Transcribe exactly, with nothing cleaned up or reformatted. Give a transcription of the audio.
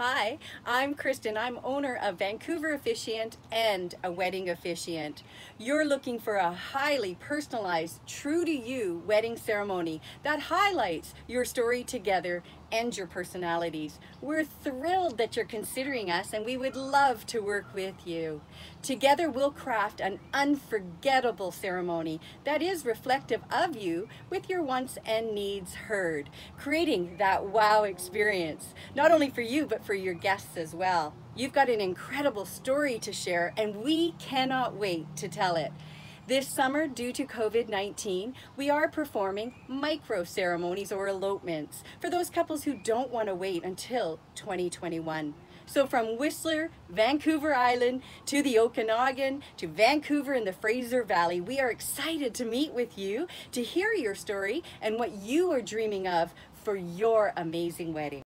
Hi, I'm Kristen. I'm owner of Vancouver Officiant and a wedding officiant. You're looking for a highly personalized, true to you wedding ceremony that highlights your story together and your personalities. We're thrilled that you're considering us and we would love to work with you. Together we'll craft an unforgettable ceremony that is reflective of you with your wants and needs heard, creating that wow experience, not only for you but for your guests as well. You've got an incredible story to share and we cannot wait to tell it. This summer, due to COVID nineteen, we are performing micro ceremonies or elopements for those couples who don't want to wait until twenty twenty-one. So from Whistler, Vancouver Island, to the Okanagan, to Vancouver and the Fraser Valley, we are excited to meet with you, to hear your story and what you are dreaming of for your amazing wedding.